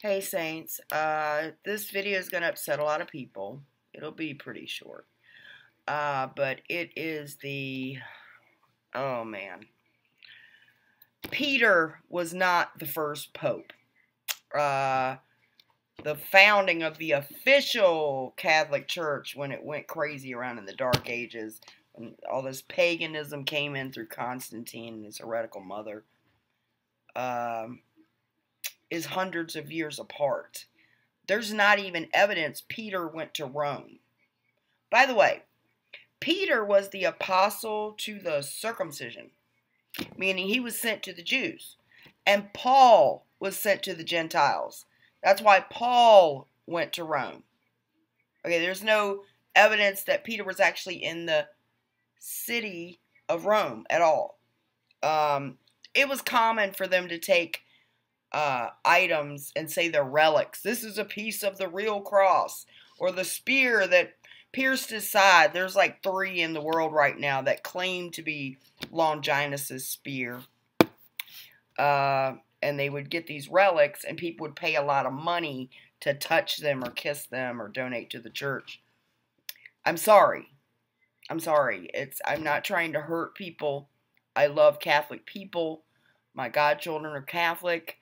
Hey Saints, this video is going to upset a lot of people. It'll be pretty short. But it is Peter was not the first pope. The founding of the official Catholic Church, when it went crazy around in the Dark Ages, and all this paganism came in through Constantine and his heretical mother, is hundreds of years apart. There's not even evidence Peter went to Rome. By the way, Peter was the apostle to the circumcision, meaning he was sent to the Jews, and Paul was sent to the Gentiles. That's why Paul went to Rome. Okay, there's no evidence that Peter was actually in the city of Rome at all. It was common for them to take items and say they're relics. This is a piece of the real cross, or the spear that pierced his side. There's like 3 in the world right now that claim to be Longinus's spear. And they would get these relics, and people would pay a lot of money to touch them or kiss them or donate to the church. I'm sorry. I'm not trying to hurt people. I love Catholic people. My godchildren are Catholic.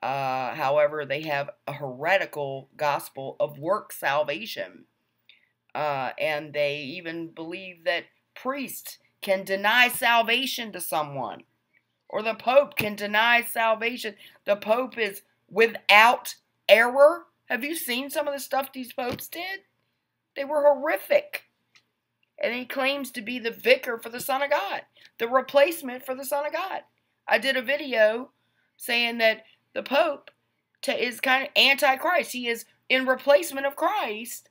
However, they have a heretical gospel of work salvation. And they even believe that priests can deny salvation to someone. Or the Pope can deny salvation. The Pope is without error. Have you seen some of the stuff these popes did? They were horrific. And he claims to be the vicar for the Son of God, the replacement for the Son of God. I did a video saying that the Pope is kind of anti-Christ. He is in replacement of Christ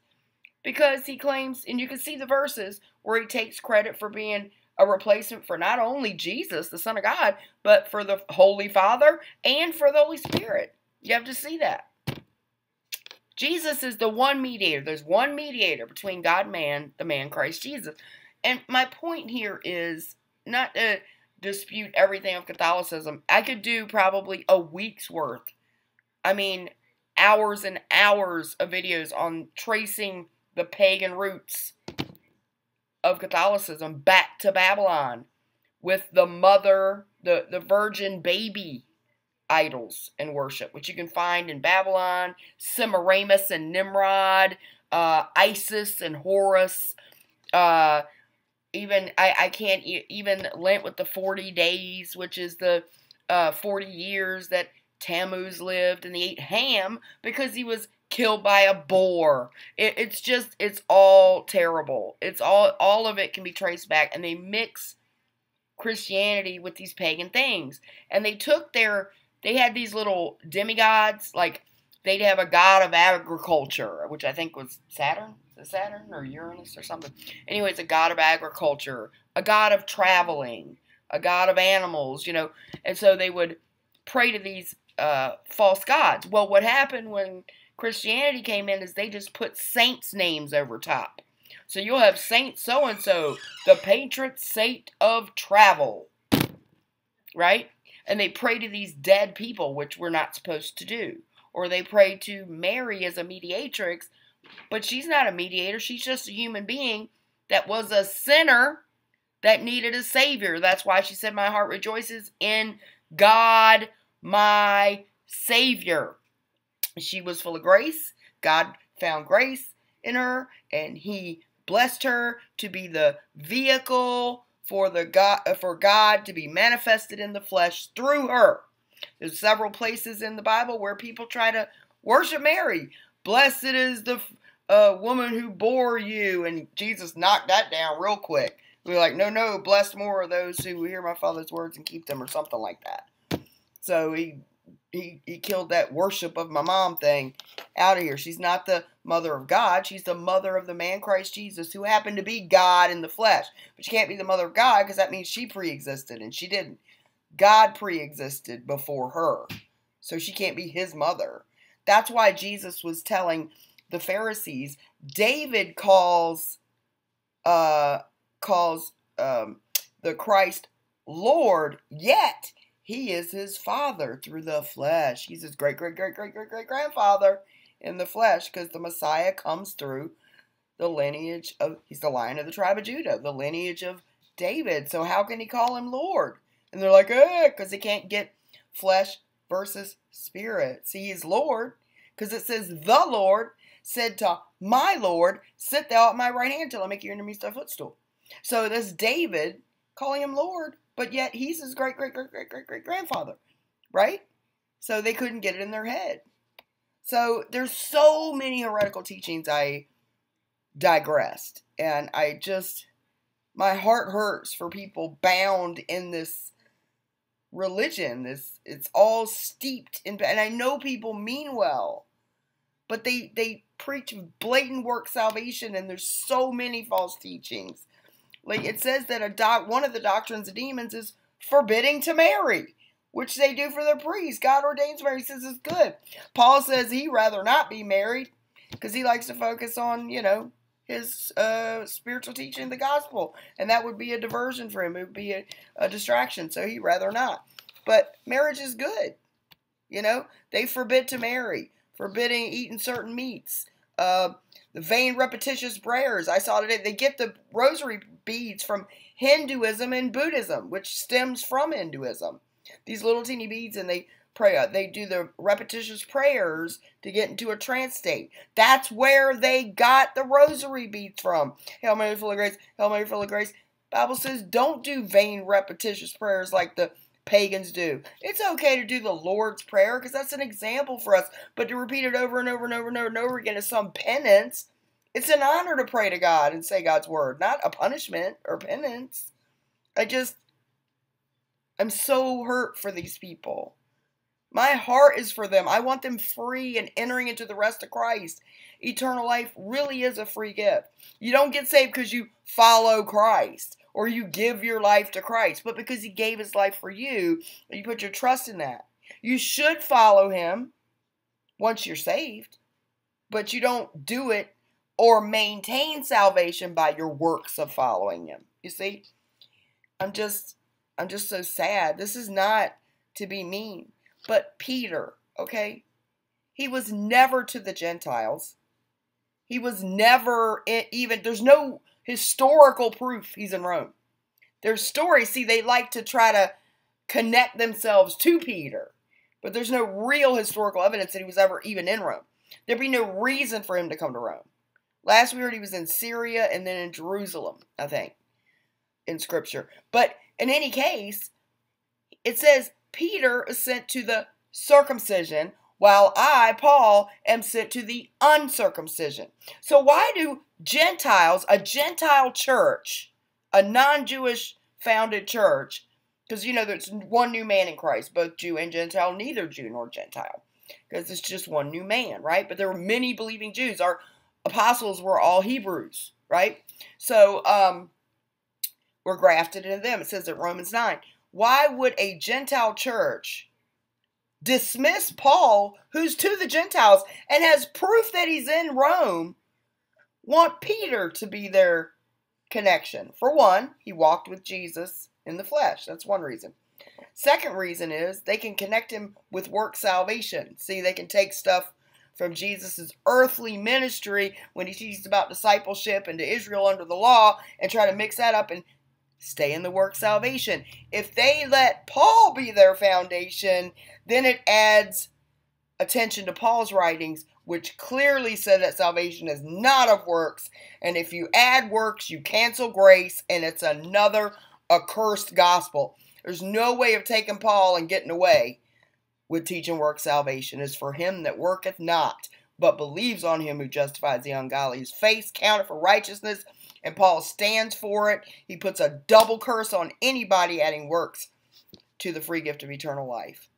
because he claims, and you can see the verses where he takes credit for being a replacement for not only Jesus, the Son of God, but for the Holy Father and for the Holy Spirit. You have to see that. Jesus is the one mediator. There's one mediator between God and man, the man Christ Jesus. And my point here is not to dispute everything of Catholicism. I could do probably a week's worth. I mean, hours and hours of videos on tracing the pagan roots of Catholicism back to Babylon with the mother, the virgin baby idols and worship, which you can find in Babylon, Semiramis and Nimrod, Isis and Horus, even, I can't even Lent with the 40 days, which is the 40 years that Tammuz lived, and they ate ham because he was killed by a boar. It's just, it's all terrible. It's all of it can be traced back, and they mix Christianity with these pagan things. And they took they had these little demigods, like they'd have a god of agriculture, which I think was Saturn. Is it Saturn or Uranus or something? Anyway, it's a god of agriculture, a god of traveling, a god of animals, you know. And so they would pray to these false gods. Well, what happened when Christianity came in is they just put saints' names over top. So you'll have Saint so-and-so, the patron saint of travel, right? And they pray to these dead people, which we're not supposed to do. Or they pray to Mary as a mediatrix, but she's not a mediator. She's just a human being that was a sinner that needed a savior. That's why she said, "My heart rejoices in God, my Savior." She was full of grace. God found grace in her, and he blessed her to be the vehicle for God to be manifested in the flesh through her. There's several places in the Bible where people try to worship Mary. Blessed is the woman who bore you, and Jesus knocked that down real quick. We're like, no, blessed more are those who hear my Father's words and keep them, or something like that. So he killed that worship of my mom thing out of here. She's not the mother of God. She's the mother of the man Christ Jesus, who happened to be God in the flesh. But she can't be the mother of God because that means she pre-existed, and she didn't. God pre-existed before her. So she can't be his mother. That's why Jesus was telling the Pharisees, David calls the Christ Lord, yet He is his father through the flesh. He's his great-great-great-great-great-great-grandfather in the flesh, because the Messiah comes through the lineage of, he's the Lion of the tribe of Judah, the lineage of David. So how can he call him Lord? And they're like, because he can't get flesh versus spirit. See, he's Lord, because it says the Lord said to my Lord, sit thou at my right hand till I make your enemies thy footstool. So that's David calling him Lord. But yet, he's his great-great-great-great-great-great-grandfather, right? So they couldn't get it in their head. So there's so many heretical teachings. I digressed. And I just, my heart hurts for people bound in this religion. It's all steeped in, and I know people mean well, but they preach blatant work salvation, and there's so many false teachings. Like it says that one of the doctrines of demons is forbidding to marry, which they do for their priests. God ordains marriage. He says it's good. Paul says he'd rather not be married because he likes to focus on, you know, his spiritual teaching of the gospel. And that would be a diversion for him. It would be a distraction. So he'd rather not. But marriage is good. You know, they forbid to marry, forbidding eating certain meats. The vain repetitious prayers. I saw today they get the rosary beads from Hinduism and Buddhism, which stems from Hinduism. These little teeny beads, and they pray. They do the repetitious prayers to get into a trance state. That's where they got the rosary beads from. Hail Mary, full of grace. Hail Mary, full of grace. Bible says don't do vain repetitious prayers like the pagans do. It's okay to do the Lord's Prayer because that's an example for us, but to repeat it over and over and over and over and over again as some penance, it's an honor to pray to God and say God's word, not a punishment or penance. I'm so hurt for these people. My heart is for them. I want them free and entering into the rest of Christ. Eternal life really is a free gift. You don't get saved because you follow Christ, or you give your life to Christ, but because he gave his life for you, you put your trust in that. You should follow him once you're saved, but you don't do it or maintain salvation by your works of following him. You see, I'm just so sad. This is not to be mean, but Peter, okay, he was never to the Gentiles. He was never even, there's no historical proof he's in Rome. Their stories, see, they like to try to connect themselves to Peter, but there's no real historical evidence that he was ever even in Rome. There'd be no reason for him to come to Rome. Last we heard he was in Syria and then in Jerusalem, I think, in Scripture. But in any case, it says Peter is sent to the circumcision, while I, Paul, am sent to the uncircumcision. So why do Gentiles, a Gentile church, a non-Jewish founded church, because, you know, there's one new man in Christ, both Jew and Gentile, neither Jew nor Gentile, because it's just one new man, right? But there were many believing Jews. Our apostles were all Hebrews, right? So we're grafted into them. It says in Romans 9, why would a Gentile church dismiss Paul, who's to the Gentiles and has proof that he's in Rome, want Peter to be their connection? For one, he walked with Jesus in the flesh. That's one reason. Second reason is they can connect him with work salvation. See, they can take stuff from Jesus's earthly ministry when he teaches about discipleship and to Israel under the law and try to mix that up and stay in the work salvation. If they let Paul be their foundation, then it adds attention to Paul's writings, which clearly said that salvation is not of works. And if you add works, you cancel grace, and it's another accursed gospel. There's no way of taking Paul and getting away with teaching work salvation. It's for him that worketh not, but believes on him who justifies the ungodly. His faith counted for righteousness, and Paul stands for it. He puts a double curse on anybody adding works to the free gift of eternal life.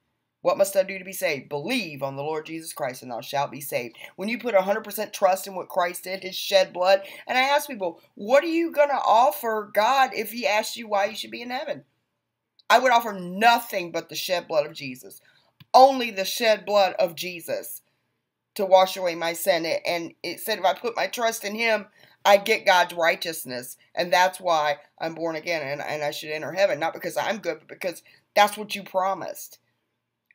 What must I do to be saved? Believe on the Lord Jesus Christ and thou shalt be saved. When you put 100% trust in what Christ did, his shed blood, and I ask people, what are you going to offer God if he asks you why you should be in heaven? I would offer nothing but the shed blood of Jesus. Only the shed blood of Jesus to wash away my sin. And it said if I put my trust in him, I get God's righteousness, and that's why I'm born again, and I should enter heaven, not because I'm good, but because That's what you promised.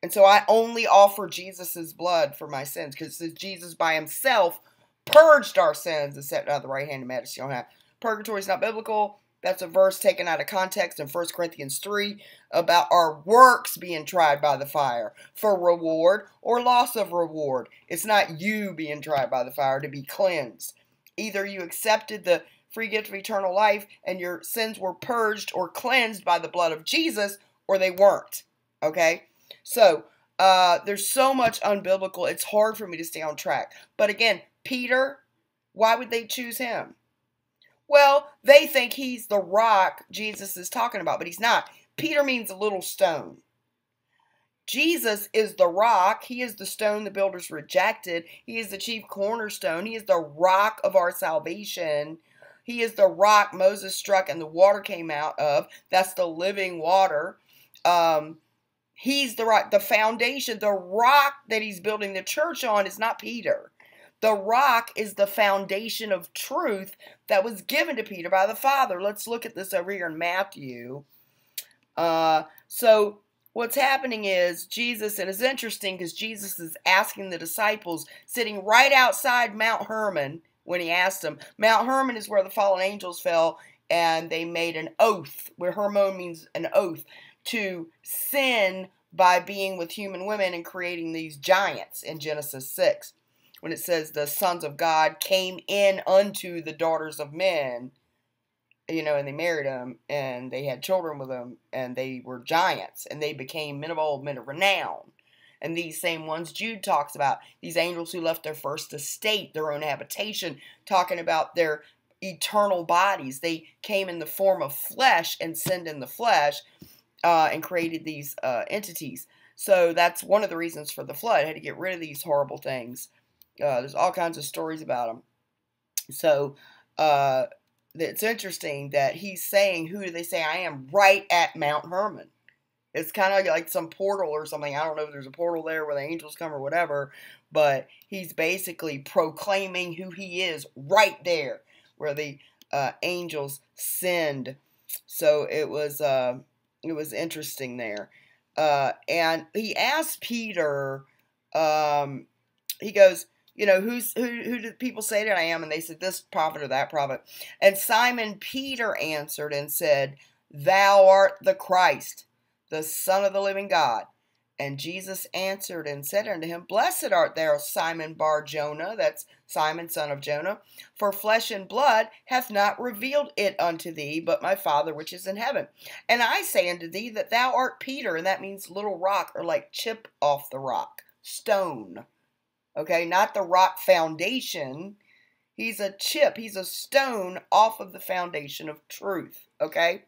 And so I only offer Jesus' blood for my sins, because it says Jesus by himself purged our sins and set at the right hand of majesty on high. Purgatory is not biblical. That's a verse taken out of context in 1 Corinthians 3 about our works being tried by the fire for reward or loss of reward. It's not you being tried by the fire to be cleansed. Either you accepted the free gift of eternal life and your sins were purged or cleansed by the blood of Jesus, or they weren't. Okay? So, there's so much unbiblical. It's hard for me to stay on track. But again, Peter, why would they choose him? Well, they think he's the rock Jesus is talking about, but he's not. Peter means a little stone. Jesus is the rock. He is the stone the builders rejected. He is the chief cornerstone. He is the rock of our salvation. He is the rock Moses struck and the water came out of. That's the living water. He's the rock, the foundation. The rock that he's building the church on is not Peter. The rock is the foundation of truth that was given to Peter by the Father. Let's look at this over here in Matthew. So what's happening is Jesus, and it's interesting because Jesus is asking the disciples, sitting right outside Mount Hermon when he asked them. Mount Hermon is where the fallen angels fell, and they made an oath, where Hermon means an oath, to sin by being with human women and creating these giants in Genesis 6. When it says the sons of God came in unto the daughters of men, you know, and they married them, and they had children with them, and they were giants, and they became men of old, men of renown. And these same ones Jude talks about, these angels who left their first estate, their own habitation, talking about their eternal bodies. They came in the form of flesh and sinned in the flesh and created these entities. So that's one of the reasons for the flood. It had to get rid of these horrible things. There's all kinds of stories about them. So, it's interesting that he's saying, who do they say I am? Right at Mount Hermon. It's kind of like some portal or something. I don't know if there's a portal there where the angels come or whatever, but he's basically proclaiming who he is right there where the angels sinned. So it was interesting there. And he asked Peter, he goes, you know, who do people say that I am? And they said, this prophet or that prophet. And Simon Peter answered and said, thou art the Christ, the Son of the living God. And Jesus answered and said unto him, blessed art thou, Simon Bar-Jonah, that's Simon, son of Jonah, for flesh and blood hath not revealed it unto thee, but my Father which is in heaven. And I say unto thee that thou art Peter, and that means little rock, or like chip off the rock, stone. Okay, not the rock foundation. He's a chip. He's a stone off of the foundation of truth. Okay?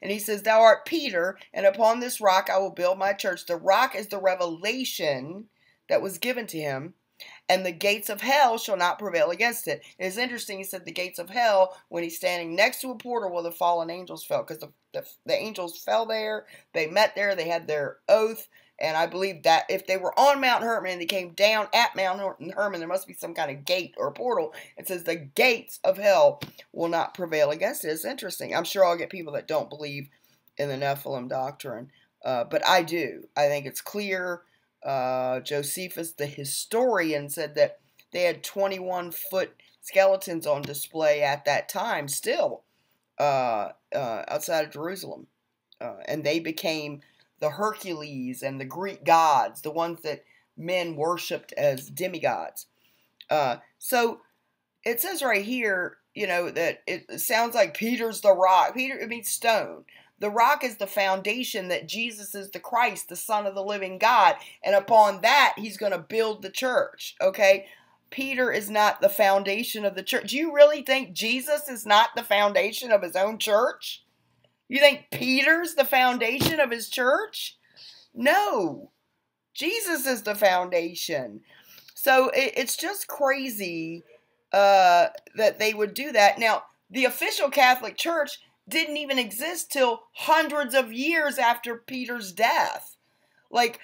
And he says, thou art Peter, and upon this rock I will build my church. The rock is the revelation that was given to him, and the gates of hell shall not prevail against it. It is interesting, he said the gates of hell, when he's standing next to a portal where the fallen angels fell, because the angels fell there, they met there, they had their oath. And I believe that if they were on Mount Hermon and they came down at Mount Hermon, there must be some kind of gate or portal. It says the gates of hell will not prevail against it. It's interesting. I'm sure I'll get people that don't believe in the Nephilim doctrine. But I do. I think it's clear. Josephus, the historian, said that they had 21-foot skeletons on display at that time still outside of Jerusalem. And they became the Hercules and the Greek gods, the ones that men worshipped as demigods. So it says right here, you know, that it sounds like Peter's the rock. Peter, it means stone. The rock is the foundation that Jesus is the Christ, the Son of the living God. And upon that, he's going to build the church, okay? Peter is not the foundation of the church. Do you really think Jesus is not the foundation of his own church? You think Peter's the foundation of his church? No. Jesus is the foundation. So it's just crazy that they would do that. Now, the official Catholic Church didn't even exist till hundreds of years after Peter's death. Like,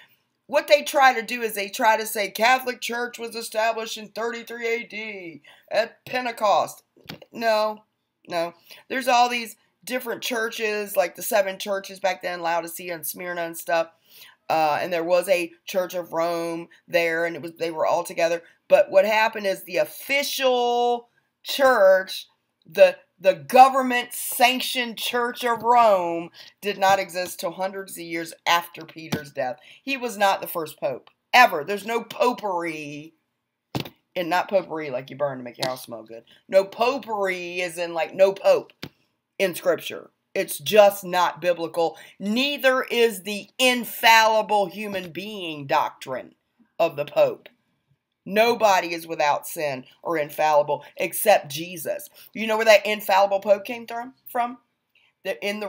what they try to do is they try to say Catholic Church was established in 33 AD at Pentecost. No, no. There's all these different churches, like the 7 churches back then, Laodicea and Smyrna and stuff. And there was a Church of Rome there, and it was, they were all together. But what happened is the official church, the government-sanctioned Church of Rome, did not exist till hundreds of years after Peter's death. He was not the first pope, ever. There's no popery, and not popery like you burn to make your house smell good. No popery as in like no pope in Scripture. It's just not biblical. Neither is the infallible human being doctrine of the Pope. Nobody is without sin or infallible except Jesus. You know where that infallible Pope came from? In the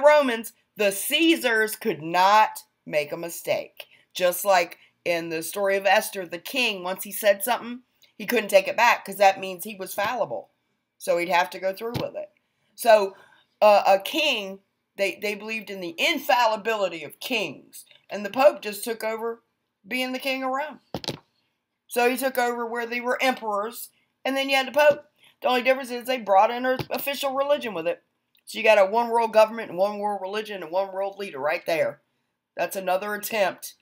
Romans, the Caesars could not make a mistake. Just like in the story of Esther, the king, once he said something, he couldn't take it back because that means he was fallible. So he'd have to go through with it. So a king, they believed in the infallibility of kings. And the Pope just took over being the king of Rome. So he took over where they were emperors. And then you had the Pope. The only difference is they brought in an official religion with it. So you got a one world government and one world religion and one world leader right there. That's another attempt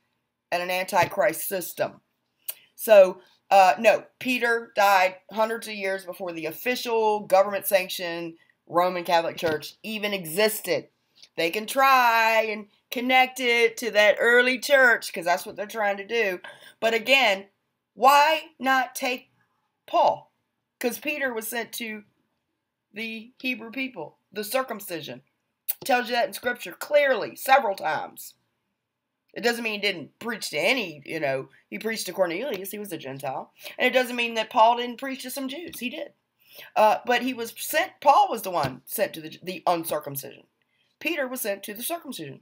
at an antichrist system. So, no, Peter died hundreds of years before the official government-sanctioned Roman Catholic Church even existed. They can try and connect it to that early church because that's what they're trying to do. But again, why not take Paul? Because Peter was sent to the Hebrew people, the circumcision. It tells you that in Scripture clearly, several times. It doesn't mean he didn't preach to any, you know, he preached to Cornelius, he was a Gentile. And it doesn't mean that Paul didn't preach to some Jews, he did. But he was sent, Paul was the one sent to the uncircumcision. Peter was sent to the circumcision.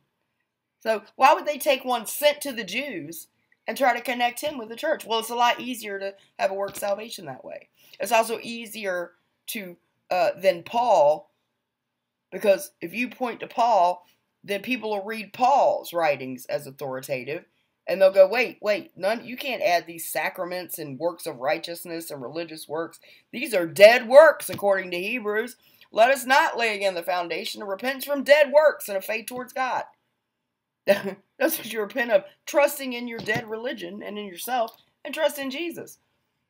So why would they take one sent to the Jews and try to connect him with the church? Well, it's a lot easier to have a work salvation that way. It's also easier to than Paul, because if you point to Paul, then people will read Paul's writings as authoritative. And they'll go, wait, none. You can't add these sacraments and works of righteousness and religious works. These are dead works, according to Hebrews. Let us not lay again the foundation of repentance from dead works and a faith towards God. That's what you repent of, trusting in your dead religion and in yourself and trust in Jesus.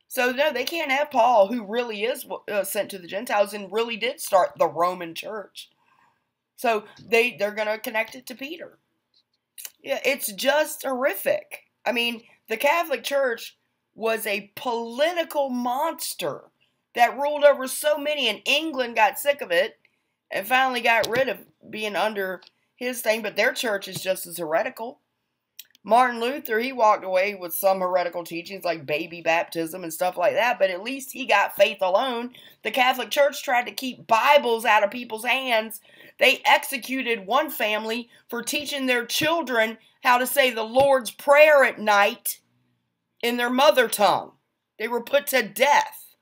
So, no, they can't have Paul, who really is sent to the Gentiles and really did start the Roman church. So they're going to connect it to Peter. Yeah, it's just horrific. I mean, the Catholic Church was a political monster that ruled over so many, and England got sick of it and finally got rid of being under his thing, but their church is just as heretical. Martin Luther, he walked away with some heretical teachings like baby baptism and stuff like that, but at least he got faith alone. The Catholic Church tried to keep Bibles out of people's hands. They executed one family for teaching their children how to say the Lord's Prayer at night in their mother tongue. They were put to death.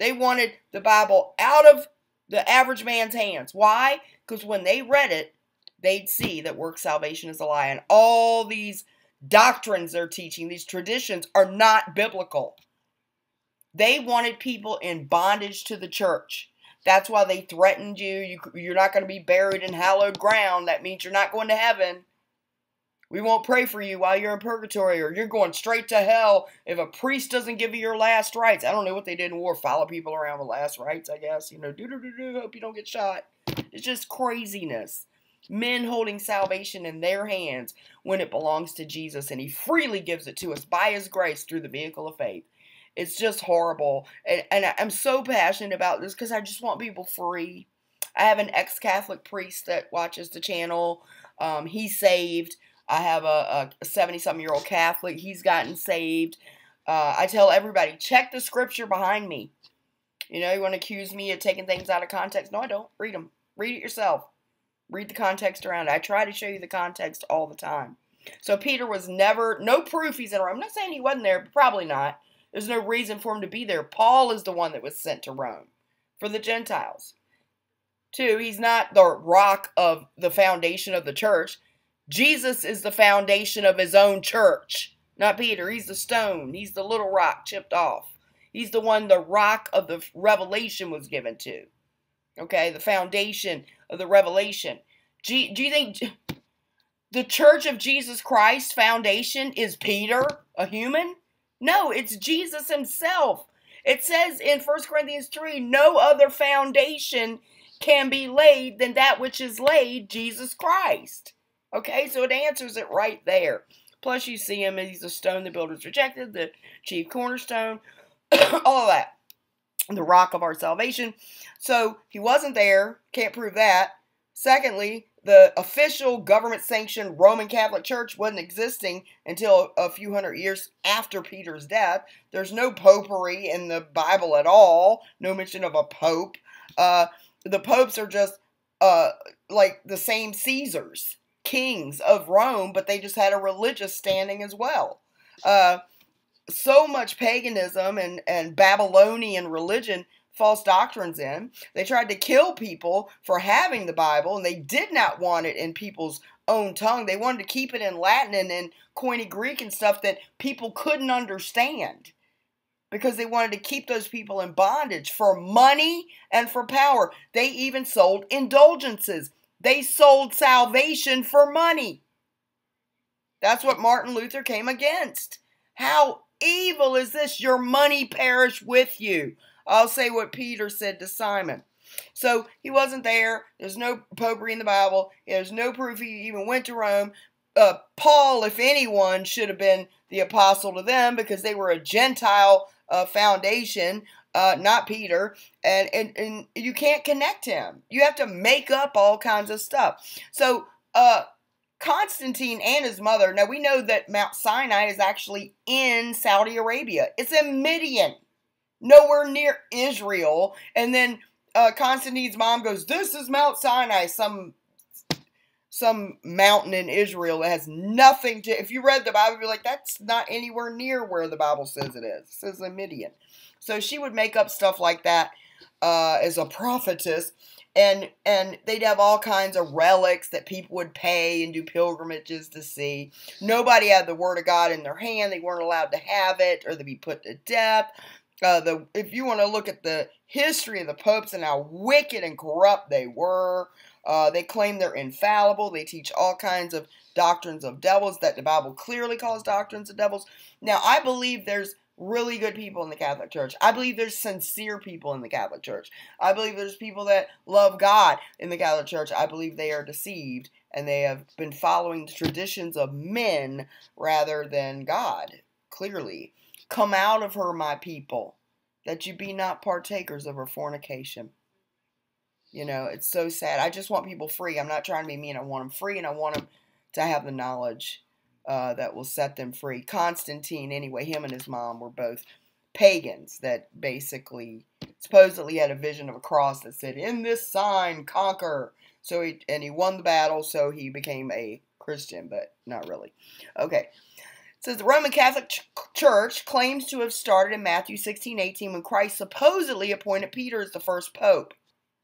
They wanted the Bible out of the average man's hands. Why? Because when they read it, they'd see that works salvation is a lie. And all these doctrines they're teaching, these traditions, are not biblical. They wanted people in bondage to the church. That's why they threatened you. You're not going to be buried in hallowed ground. That means you're not going to heaven. We won't pray for you while you're in purgatory, or you're going straight to hell if a priest doesn't give you your last rites. I don't know what they did in war. Follow people around with last rites, I guess. You know, do-do-do-do, hope you don't get shot. It's just craziness. Men holding salvation in their hands when it belongs to Jesus, and he freely gives it to us by his grace through the vehicle of faith. It's just horrible, and I'm so passionate about this because I just want people free. I have an ex-Catholic priest that watches the channel. He's saved. I have a 70-something-year-old Catholic. He's gotten saved. I tell everybody, check the Scripture behind me. You know, you want to accuse me of taking things out of context? No, I don't. Read them. Read it yourself. Read the context around it. I try to show you the context all the time. So Peter was never, no proof he's in Rome. I'm not saying he wasn't there, but probably not. There's no reason for him to be there. Paul is the one that was sent to Rome for the Gentiles. 2, he's not the rock of the foundation of the church. Jesus is the foundation of his own church, not Peter. He's the stone. He's the little rock chipped off. He's the one the rock of the revelation was given to. Okay, the foundation of the revelation. Do you think the Church of Jesus Christ foundation is Peter, a human? No, it's Jesus himself. It says in 1 Corinthians 3, no other foundation can be laid than that which is laid, Jesus Christ. Okay, so it answers it right there. Plus you see him, he's the stone the builders rejected, the chief cornerstone, all of that. The rock of our salvation. So he wasn't there. Can't prove that. Secondly, the official government-sanctioned Roman Catholic Church wasn't existing until a few hundred years after Peter's death. There's no popery in the Bible at all. No mention of a pope. The popes are just like the same Caesars, kings of Rome, but they just had a religious standing as well. So much paganism and Babylonian religion, false doctrines in. They tried to kill people for having the Bible, and they did not want it in people's own tongue. They wanted to keep it in Latin and in Koine Greek and stuff that people couldn't understand because they wanted to keep those people in bondage for money and for power. They even sold indulgences. They sold salvation for money. That's what Martin Luther came against. How evil is this? Your money perish with you. I'll say what Peter said to Simon. So he wasn't there. There's no popery in the Bible. There's no proof he even went to Rome. Paul, if anyone, should have been the apostle to them because they were a Gentile foundation, not Peter. And you can't connect him. You have to make up all kinds of stuff. So Constantine and his mother. Now we know that Mount Sinai is actually in Saudi Arabia. It's in Midian. Nowhere near Israel. And then Constantine's mom goes, this is Mount Sinai, some mountain in Israel that has nothing to, if you read the Bible, you'd be like, that's not anywhere near where the Bible says it is. It says in Midian. So she would make up stuff like that as a prophetess. And they'd have all kinds of relics that people would pay and do pilgrimages to see. Nobody had the Word of God in their hand. They weren't allowed to have it or they'd be put to death. If you want to look at the history of the popes and how wicked and corrupt they were, they claim they're infallible. They teach all kinds of doctrines of devils that the Bible clearly calls doctrines of devils. Now, I believe there's really good people in the Catholic Church. I believe there's sincere people in the Catholic Church. I believe there's people that love God in the Catholic Church. I believe they are deceived and they have been following the traditions of men rather than God, clearly. Come out of her, my people, that you be not partakers of her fornication. You know, it's so sad. I just want people free. I'm not trying to be mean. I want them free, and I want them to have the knowledge that will set them free. Constantine, anyway, him and his mom were both pagans that basically supposedly had a vision of a cross that said, in this sign, conquer. So he won the battle, so he became a Christian, but not really. Okay. It says the Roman Catholic Church claims to have started in Matthew 16:18 when Christ supposedly appointed Peter as the first pope.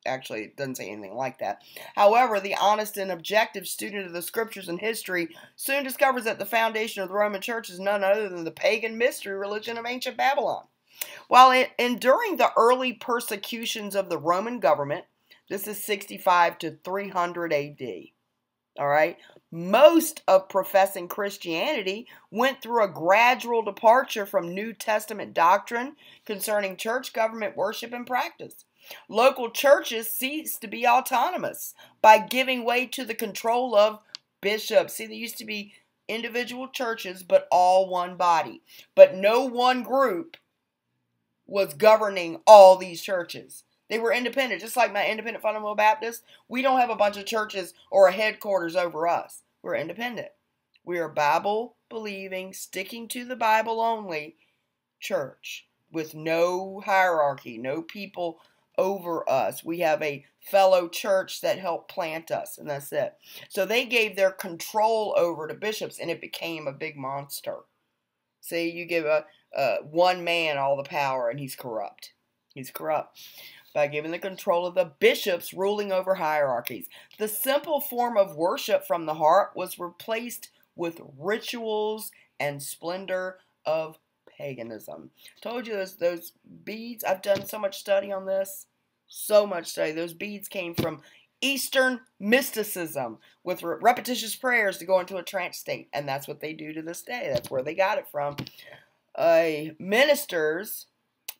Actually, it doesn't say anything like that. However, the honest and objective student of the scriptures and history soon discovers that the foundation of the Roman Church is none other than the pagan mystery religion of ancient Babylon. While enduring the early persecutions of the Roman government, this is 65 to 300 A.D., all right, most of professing Christianity went through a gradual departure from New Testament doctrine concerning church government worship and practice. Local churches ceased to be autonomous by giving way to the control of bishops. See, there used to be individual churches, but all one body. But no one group was governing all these churches. They were independent, just like my independent fundamental Baptist. We don't have a bunch of churches or a headquarters over us. We're independent. We are Bible-believing, sticking to the Bible only church with no hierarchy, no people over us. We have a fellow church that helped plant us, and that's it. So they gave their control over to bishops, and it became a big monster. See, you give one man all the power, and he's corrupt. He's corrupt. By giving the control of the bishops ruling over hierarchies. The simple form of worship from the heart was replaced with rituals and splendor of paganism. Told you those beads. I've done so much study on this. so much study. Those beads came from Eastern mysticism with repetitious prayers to go into a trance state. And that's what they do to this day. That's where they got it from. Ministers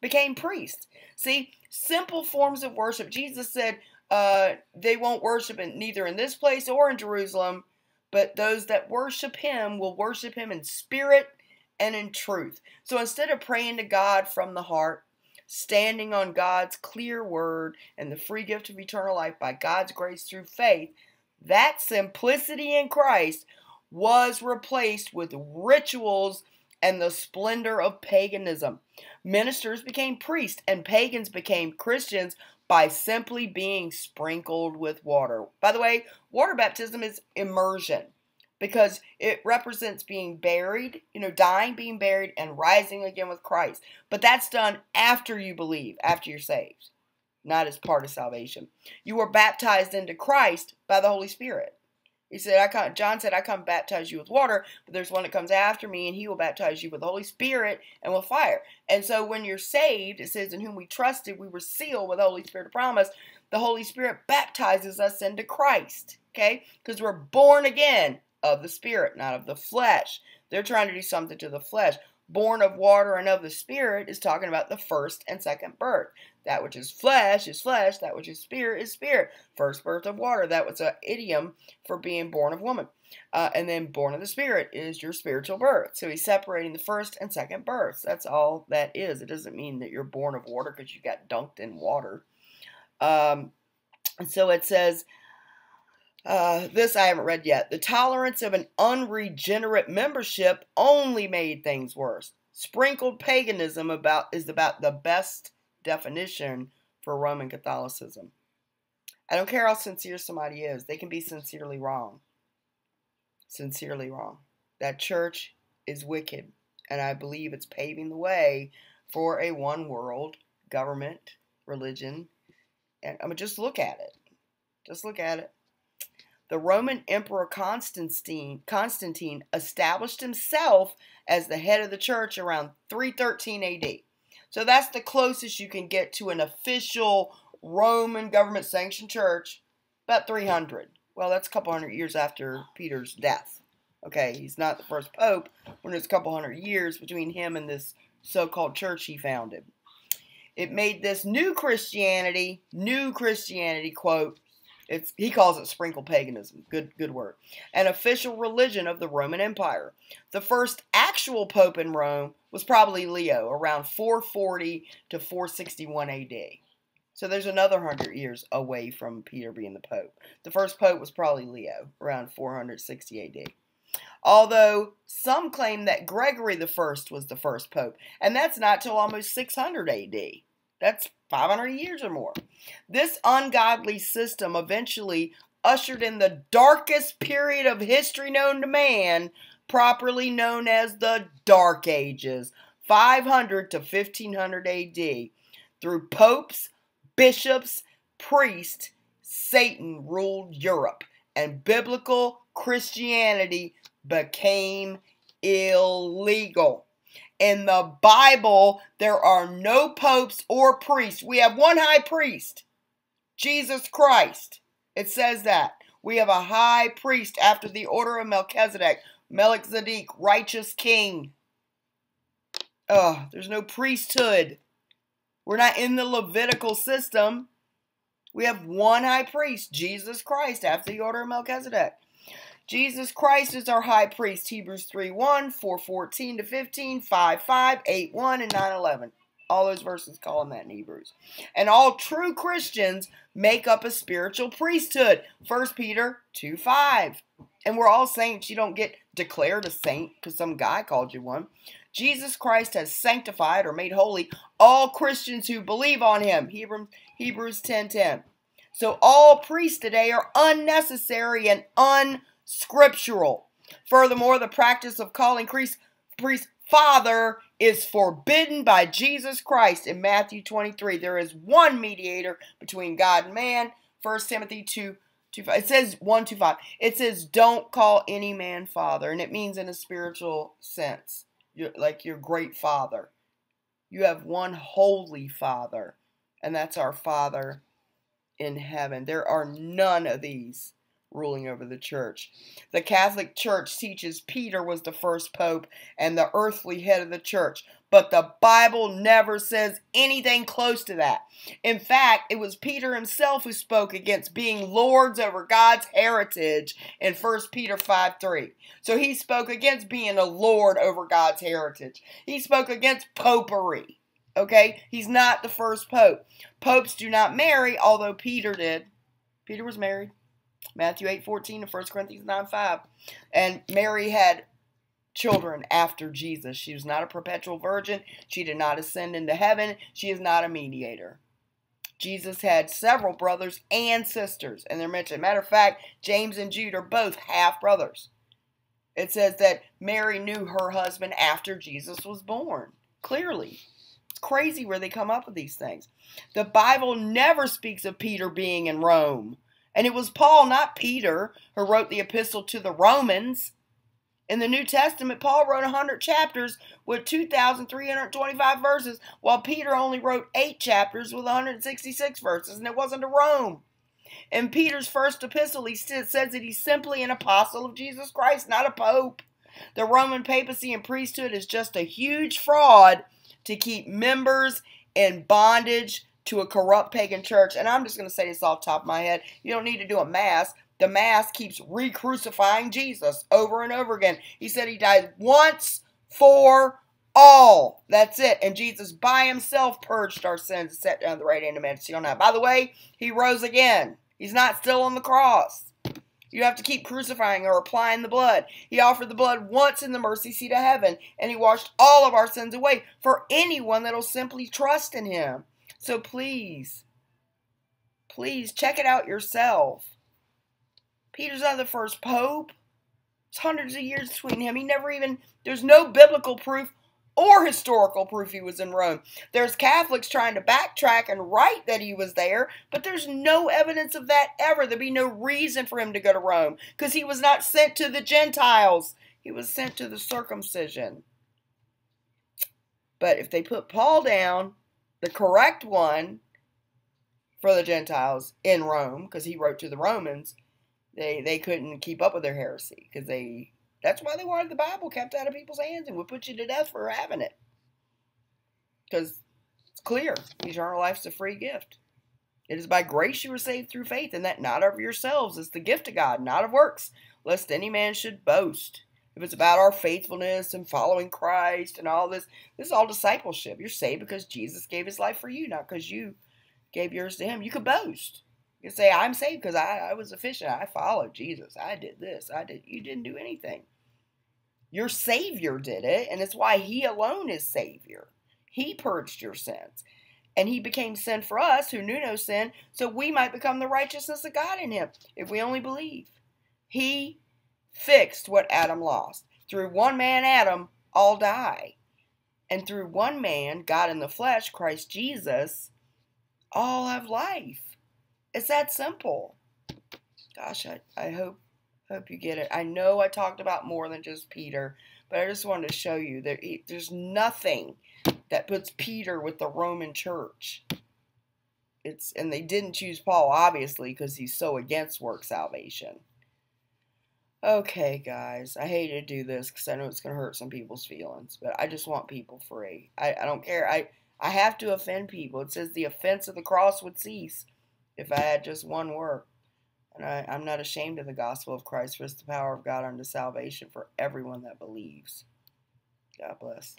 became priests. See, simple forms of worship. Jesus said they won't worship neither in this place or in Jerusalem, but those that worship him will worship him in spirit and in truth. So instead of praying to God from the heart, standing on God's clear word and the free gift of eternal life by God's grace through faith, that simplicity in Christ was replaced with rituals and the splendor of paganism. Ministers became priests and pagans became Christians by simply being sprinkled with water. By the way, water baptism is immersion because it represents being buried, you know, dying, being buried, and rising again with Christ. But that's done after you believe, after you're saved, not as part of salvation. You were baptized into Christ by the Holy Spirit. He said, John said, I come baptize you with water, but there's one that comes after me, and he will baptize you with the Holy Spirit and with fire. And so when you're saved, it says, in whom we trusted, we were sealed with the Holy Spirit of promise. The Holy Spirit baptizes us into Christ, okay? Because we're born again of the Spirit, not of the flesh. They're trying to do something to the flesh. Born of water and of the Spirit is talking about the first and second birth. That which is flesh is flesh. That which is spirit is spirit. First birth of water. That was an idiom for being born of woman. And then born of the Spirit is your spiritual birth. So he's separating the first and second births. That's all that is. It doesn't mean that you're born of water because you got dunked in water. And so it says... this I haven't read yet. The tolerance of an unregenerate membership only made things worse. Sprinkled paganism is about the best definition for Roman Catholicism. I don't care how sincere somebody is. They can be sincerely wrong. Sincerely wrong. That church is wicked, and I believe it's paving the way for a one-world government, religion. And I mean, just look at it. Just look at it. The Roman Emperor Constantine established himself as the head of the church around 313 AD. So that's the closest you can get to an official Roman government-sanctioned church, about 300. Well, that's a couple hundred years after Peter's death. Okay, he's not the first pope when there's a couple hundred years between him and this so-called church he founded. It made this new Christianity, quote, he calls it sprinkled paganism. Good word. An official religion of the Roman Empire. The first actual pope in Rome was probably Leo, around 440 to 461 AD. So there's another 100 years away from Peter being the pope. The first pope was probably Leo, around 460 AD. Although some claim that Gregory I was the first pope, and that's not till almost 600 AD. That's 500 years or more. This ungodly system eventually ushered in the darkest period of history known to man, properly known as the Dark Ages, 500 to 1500 AD. Through popes, bishops, priests, Satan ruled Europe, and biblical Christianity became illegal. In the Bible, there are no popes or priests. We have one high priest, Jesus Christ. It says that. We have a high priest after the order of Melchizedek. Melchizedek, righteous king. Oh, there's no priesthood. We're not in the Levitical system. We have one high priest, Jesus Christ, after the order of Melchizedek. Jesus Christ is our high priest. Hebrews 3:1, 4:14 to 15, 5:5, 8:1, and 9:11. All those verses call him that in Hebrews. And all true Christians make up a spiritual priesthood. 1 Peter 2:5. And we're all saints. You don't get declared a saint because some guy called you one. Jesus Christ has sanctified or made holy all Christians who believe on him. Hebrews 10:10. So all priests today are unnecessary and unscriptural. Furthermore, the practice of calling priests father is forbidden by Jesus Christ in Matthew 23. There is one mediator between God and man. 1 Timothy 2:5. It says 1:5. It says, don't call any man father. And it means in a spiritual sense, like your great father. You have one holy father. and that's our Father in heaven. There are none of these ruling over the church. The Catholic Church teaches Peter was the first pope and the earthly head of the church, but the Bible never says anything close to that. In fact, it was Peter himself who spoke against being lords over God's heritage in 1 Peter 5:3. So he spoke against being a lord over God's heritage. He spoke against popery. Okay? He's not the first pope. Popes do not marry, although Peter did. Peter was married. Matthew 8:14 and 1 Corinthians 9:5. And Mary had children after Jesus. She was not a perpetual virgin. She did not ascend into heaven. She is not a mediator. Jesus had several brothers and sisters, and they're mentioned. Matter of fact, James and Jude are both half brothers. It says that Mary knew her husband after Jesus was born. Clearly. It's crazy where they come up with these things. The Bible never speaks of Peter being in Rome. And it was Paul, not Peter, who wrote the epistle to the Romans. In the New Testament, Paul wrote 100 chapters with 2,325 verses, while Peter only wrote 8 chapters with 166 verses, and it wasn't to Rome. In Peter's first epistle, he says that he's simply an apostle of Jesus Christ, not a pope. The Roman papacy and priesthood is just a huge fraud to keep members in bondage to a corrupt pagan church. And I'm just going to say this off the top of my head. You don't need to do a mass. The mass keeps re-crucifying Jesus over and over again. He said he died once for all. That's it. And Jesus by himself purged our sins and sat down at the right hand of majesty on high. By the way, he rose again. He's not still on the cross. You have to keep crucifying or applying the blood. He offered the blood once in the mercy seat of heaven, and he washed all of our sins away for anyone that will simply trust in him. So please, please check it out yourself. Peter's not the first pope. It's hundreds of years between him. He never even, there's no biblical proof or historical proof he was in Rome. There's Catholics trying to backtrack and write that he was there, but there's no evidence of that ever. There'd be no reason for him to go to Rome because he was not sent to the Gentiles. He was sent to the circumcision. But if they put Paul down, the correct one for the Gentiles in Rome, because he wrote to the Romans, they couldn't keep up with their heresy, because that's why they wanted the Bible kept out of people's hands and would put you to death for having it, because it's clear eternal life's a free gift. It is by grace you were saved through faith, and that not of yourselves. It's the gift of God, not of works, lest any man should boast. If it's about our faithfulness and following Christ and all this, this is all discipleship. You're saved because Jesus gave his life for you, not because you gave yours to him. You could boast. You could say, I'm saved because I was efficient. I followed Jesus. I did this. I did. You didn't do anything. Your Savior did it, and it's why he alone is Savior. He purged your sins. And he became sin for us who knew no sin, so we might become the righteousness of God in him if we only believe. He fixed what Adam lost. Through one man, Adam, all die. And through one man, God in the flesh, Christ Jesus, all have life. It's that simple. Gosh, I hope you get it. I know I talked about more than just Peter, but I just wanted to show you that there's nothing that puts Peter with the Roman church. And they didn't choose Paul, obviously, because he's so against work salvation. Okay, guys, I hate to do this because I know it's going to hurt some people's feelings, but I just want people free. I don't care. I have to offend people. It says the offense of the cross would cease if I had just one work. And I'm not ashamed of the gospel of Christ, for it's the power of God unto salvation for everyone that believes. God bless.